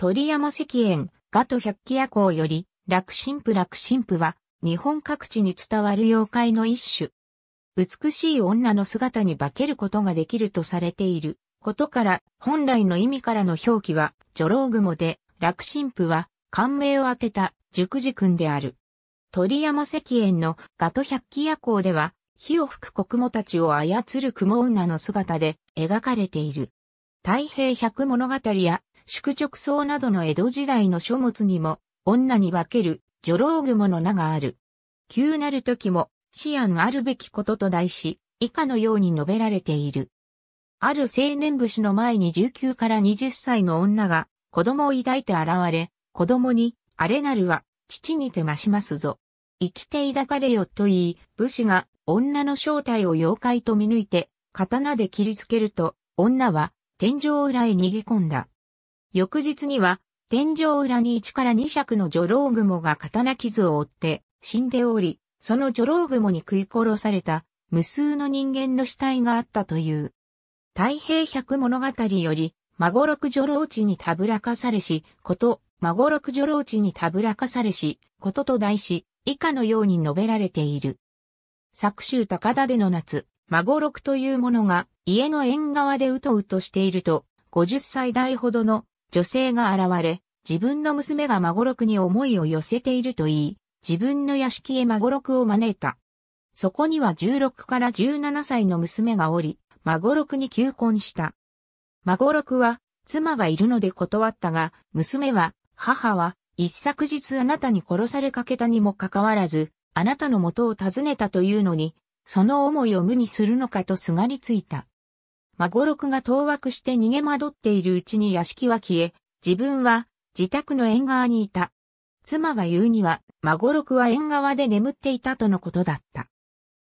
鳥山石燕、雅都百鬼夜行より、楽神賦。楽神賦は、日本各地に伝わる妖怪の一種。美しい女の姿に化けることができるとされていることから、本来の意味からの表記は、女郎雲で、楽神賦は、漢名を当てた、熟字訓である。鳥山石燕の雅都百鬼夜行では、火を吹く子雲たちを操る雲女の姿で描かれている。太平百物語や宿直草などの江戸時代の書物にも女に化ける女郎雲の名がある。急なる時も思案あるべきことと題し、以下のように述べられている。ある青年節の前に19から20歳の女が子供を抱いて現れ、子供にあれなるは父にてましますぞ。生きて抱かれよと言い、武士が女の正体を妖怪と見抜いて、刀で切りつけると、女は天井裏へ逃げ込んだ。翌日には、天井裏に1から2尺の女郎雲が刀傷を負って死んでおり、その女郎雲に食い殺された無数の人間の死体があったという。太平百物語より、孫六女郎痴にたぶらかされし、こと、孫六女郎痴にたぶらかされし、ことと題し、以下のように述べられている。作州高田での夏、孫六という者が家の縁側でうとうとしていると、50歳代ほどの女性が現れ、自分の娘が孫六に思いを寄せていると言い、自分の屋敷へ孫六を招いた。そこには16から17歳の娘がおり、孫六に求婚した。孫六は妻がいるので断ったが、娘は、母は、一昨日あなたに殺されかけたにもかかわらず、あなたの元を訪ねたというのに、その思いを無にするのかとすがりついた。孫六が当惑して逃げ惑っているうちに屋敷は消え、自分は自宅の縁側にいた。妻が言うには、孫六は縁側で眠っていたとのことだった。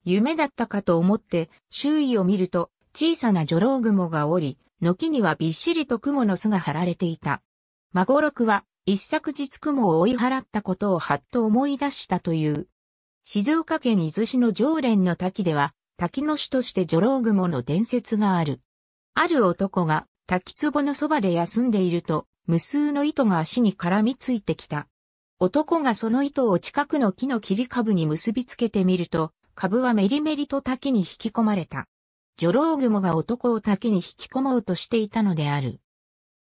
夢だったかと思って、周囲を見ると、小さな女郎雲がおり、軒にはびっしりと雲の巣が張られていた。孫六は、一昨日雲を追い払ったことをはっと思い出したという。静岡県伊豆市の浄蓮の滝では、滝の主として女郎雲の伝説がある。ある男が滝壺のそばで休んでいると、無数の糸が足に絡みついてきた。男がその糸を近くの木の切り株に結びつけてみると、株はメリメリと滝に引き込まれた。女郎雲が男を滝に引き込もうとしていたのである。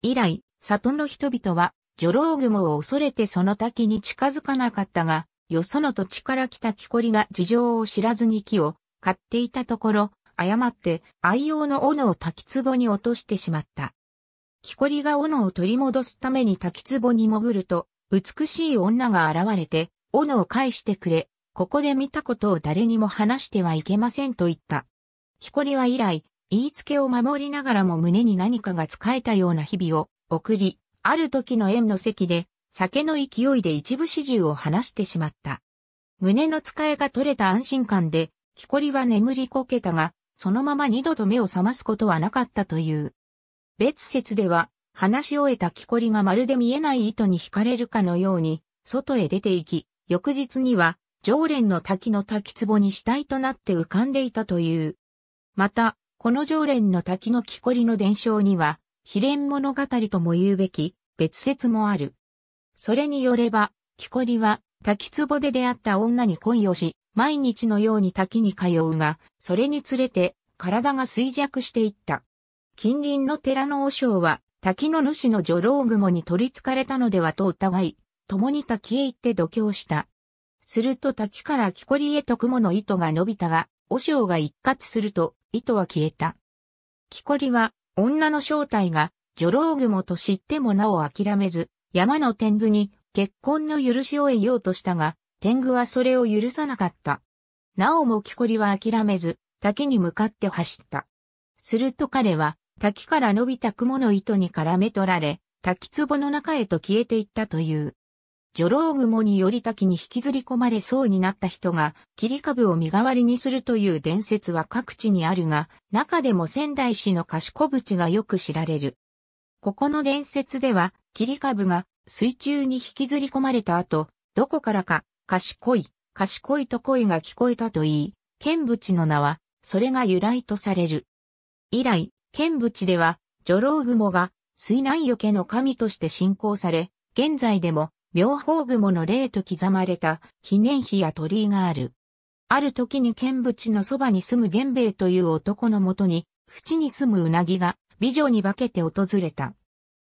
以来、里の人々は女郎雲を恐れてその滝に近づかなかったが、よその土地から来た木こりが事情を知らずに木を刈っていたところ、誤って愛用の斧を滝壺に落としてしまった。木こりが斧を取り戻すために滝壺に潜ると、美しい女が現れて、斧を返してくれ、ここで見たことを誰にも話してはいけませんと言った。木こりは以来、言いつけを守りながらも胸に何かが使えたような日々を送り、ある時の宴の席で、酒の勢いで一部始終を話してしまった。胸の使いが取れた安心感で、木こりは眠りこけたが、そのまま二度と目を覚ますことはなかったという。別説では、話し終えた木こりがまるで見えない糸に惹かれるかのように、外へ出て行き、翌日には、浄蓮の滝の滝壺に死体となって浮かんでいたという。また、この浄蓮の滝の木こりの伝承には、悲恋物語とも言うべき、別説もある。それによれば、木こりは、滝壺で出会った女に恋をし、毎日のように滝に通うが、それにつれて、体が衰弱していった。近隣の寺の和尚は、滝の主の女郎雲に取り憑かれたのではと疑い、共に滝へ行って読経した。すると滝から木こりへと雲の糸が伸びたが、和尚が一喝すると、糸は消えた。木こりは、女の正体が、女郎雲と知ってもなお諦めず、山の天狗に結婚の許しを得ようとしたが、天狗はそれを許さなかった。なおも木こりは諦めず、滝に向かって走った。すると彼は、滝から伸びた雲の糸に絡め取られ、滝壺の中へと消えていったという。女郎雲により滝に引きずり込まれそうになった人が、切り株を身代わりにするという伝説は各地にあるが、中でも仙台市の賢淵がよく知られる。ここの伝説では、切り株が水中に引きずり込まれた後、どこからか、賢い、賢いと声が聞こえたと言い、賢淵の名は、それが由来とされる。以来、賢淵では、女郎雲が水難除けの神として信仰され、現在でも、妙法雲の霊と刻まれた記念碑や鳥居がある。ある時に見淵のそばに住む源兵衛という男のもとに、淵に住むうなぎが美女に化けて訪れた。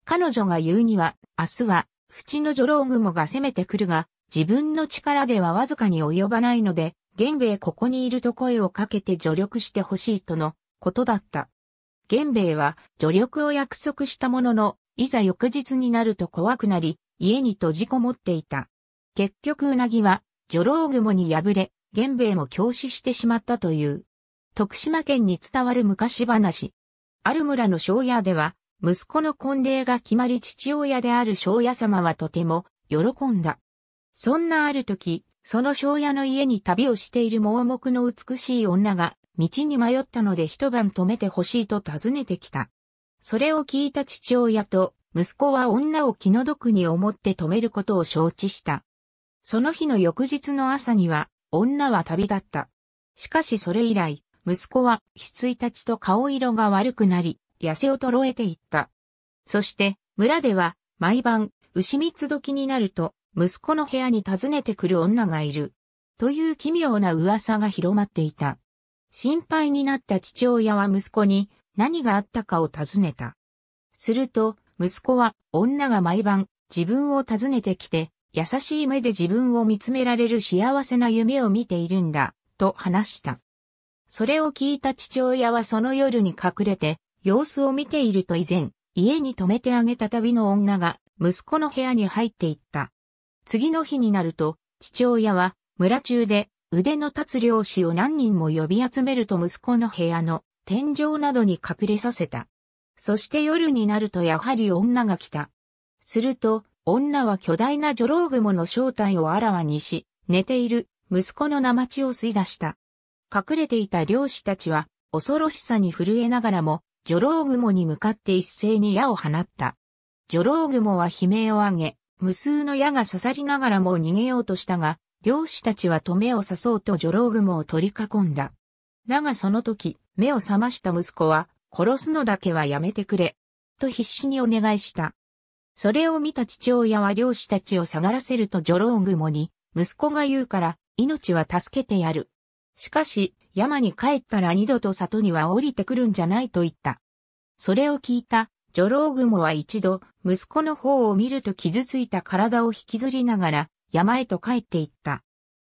彼女が言うには、明日は、淵の女郎雲が攻めてくるが、自分の力ではわずかに及ばないので、源兵衛ここにいると声をかけて助力してほしいとのことだった。源兵衛は助力を約束したものの、いざ翌日になると怖くなり、家に閉じこもっていた。結局うなぎは、女郎雲に敗れ、源兵衛も狂死してしまったという。徳島県に伝わる昔話。ある村の庄屋では、息子の婚礼が決まり父親である庄屋様はとても喜んだ。そんなある時、その庄屋の家に旅をしている盲目の美しい女が、道に迷ったので一晩泊めてほしいと訪ねてきた。それを聞いた父親と、息子は女を気の毒に思って泊めることを承知した。その日の翌日の朝には、女は旅立った。しかしそれ以来、息子は失意立ちと顔色が悪くなり、痩せ衰えていった。そして、村では、毎晩、丑三つ時になると、息子の部屋に訪ねてくる女がいる。という奇妙な噂が広まっていた。心配になった父親は息子に何があったかを尋ねた。すると、息子は女が毎晩自分を訪ねてきて、優しい目で自分を見つめられる幸せな夢を見ているんだ、と話した。それを聞いた父親はその夜に隠れて、様子を見ていると以前、家に泊めてあげた旅の女が息子の部屋に入っていった。次の日になると、父親は村中で腕の立つ猟師を何人も呼び集めると息子の部屋の天井などに隠れさせた。そして夜になるとやはり女が来た。すると、女は巨大な女郎雲の正体をあらわにし、寝ている息子の生血を吸い出した。隠れていた猟師たちは、恐ろしさに震えながらも、女郎雲に向かって一斉に矢を放った。女郎雲は悲鳴を上げ、無数の矢が刺さりながらも逃げようとしたが、猟師たちはと目を刺そうと女郎雲を取り囲んだ。だがその時、目を覚ました息子は、殺すのだけはやめてくれ、と必死にお願いした。それを見た父親は猟師たちを下がらせると女郎雲に、息子が言うから、命は助けてやる。しかし、山に帰ったら二度と里には降りてくるんじゃないと言った。それを聞いた、女郎雲は一度、息子の方を見ると傷ついた体を引きずりながら、山へと帰っていった。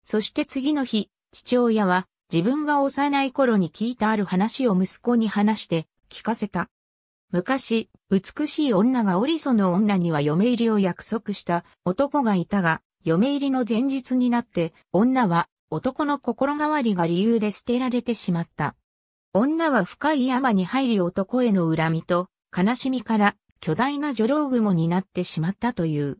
そして次の日、父親は、自分が幼い頃に聞いたある話を息子に話して聞かせた。昔、美しい女が織その女には嫁入りを約束した男がいたが、嫁入りの前日になって、女は男の心変わりが理由で捨てられてしまった。女は深い山に入り男への恨みと悲しみから巨大な女郎雲になってしまったという。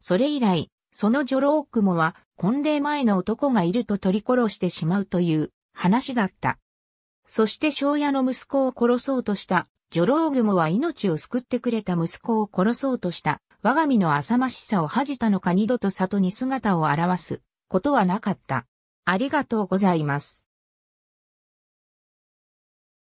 それ以来、その女郎雲は婚礼前の男がいると取り殺してしまうという話だった。そして庄屋の息子を殺そうとした女郎雲は命を救ってくれた息子を殺そうとした我が身の浅ましさを恥じたのか二度と里に姿を現すことはなかった。ありがとうございます。